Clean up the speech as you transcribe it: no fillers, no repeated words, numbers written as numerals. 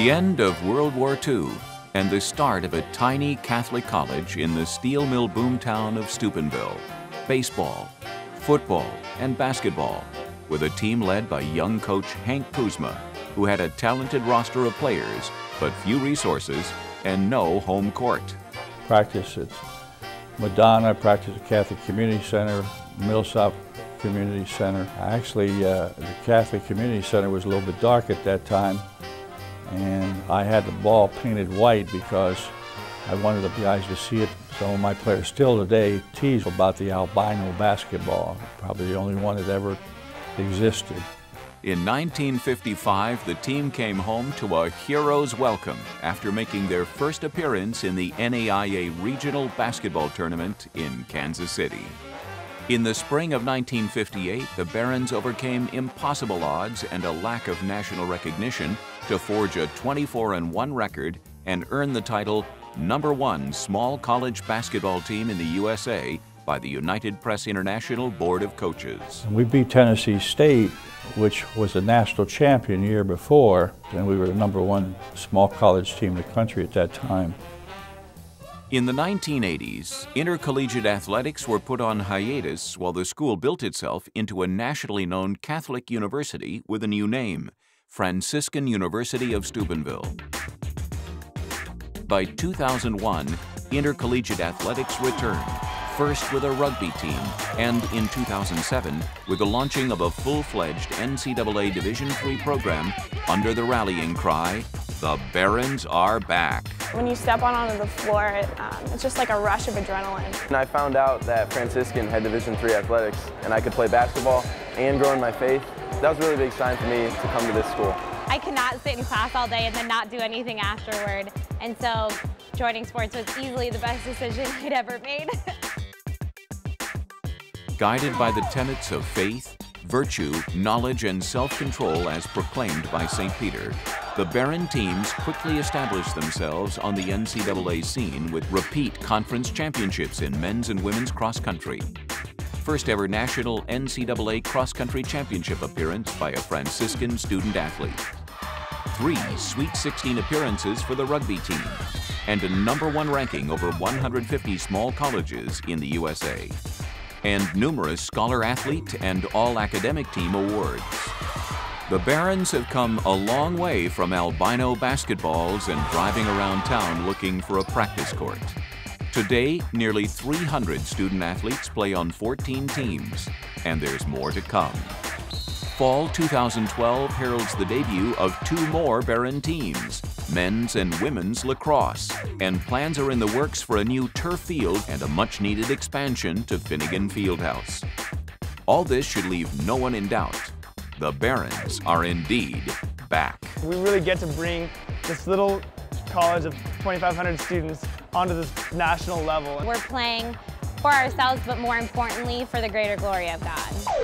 The end of World War II and the start of a tiny Catholic college in the steel mill boomtown of Steubenville. Baseball, football, and basketball, with a team led by young coach Hank Kuzma, who had a talented roster of players, but few resources and no home court. Practice at Madonna, practice at Catholic Community Center, Millsop Community Center. Actually, the Catholic Community Center was a little bit dark at that time, and I had the ball painted white because I wanted the guys to see it. Some of my players still today tease about the albino basketball, probably the only one that ever existed. In 1955, the team came home to a hero's welcome after making their first appearance in the NAIA Regional Basketball Tournament in Kansas City. In the spring of 1958, the Barons overcame impossible odds and a lack of national recognition to forge a 24-1 record and earn the title #1 small college basketball team in the USA by the United Press International Board of Coaches. We beat Tennessee State, which was a national champion the year before, and we were the #1 small college team in the country at that time. In the 1980s, intercollegiate athletics were put on hiatus while the school built itself into a nationally known Catholic university with a new name, Franciscan University of Steubenville. By 2001, intercollegiate athletics returned, first with a rugby team, and in 2007 with the launching of a full-fledged NCAA D-III program under the rallying cry, "The Barons are back." When you step onto the floor, it's just like a rush of adrenaline. And I found out that Franciscan had D-III athletics, and I could play basketball and grow in my faith. That was a really big sign for me to come to this school. I could not sit in class all day and then not do anything afterward, and so joining sports was easily the best decision I'd ever made. Guided by the tenets of faith, virtue, knowledge, and self-control as proclaimed by St. Peter, the Baron teams quickly established themselves on the NCAA scene with repeat conference championships in men's and women's cross-country. First ever national NCAA cross-country championship appearance by a Franciscan student-athlete. 3 Sweet 16 appearances for the rugby team, and a #1 ranking over 150 small colleges in the USA. And numerous scholar-athlete and all-academic team awards. The Barons have come a long way from albino basketballs and driving around town looking for a practice court. Today, nearly 300 student-athletes play on 14 teams, and there's more to come. Fall 2012 heralds the debut of 2 more Baron teams, men's and women's lacrosse, and plans are in the works for a new turf field and a much-needed expansion to Finnegan Fieldhouse. All this should leave no one in doubt. The Barons are indeed back. We really get to bring this little college of 2,500 students onto this national level. We're playing for ourselves, but more importantly, for the greater glory of God.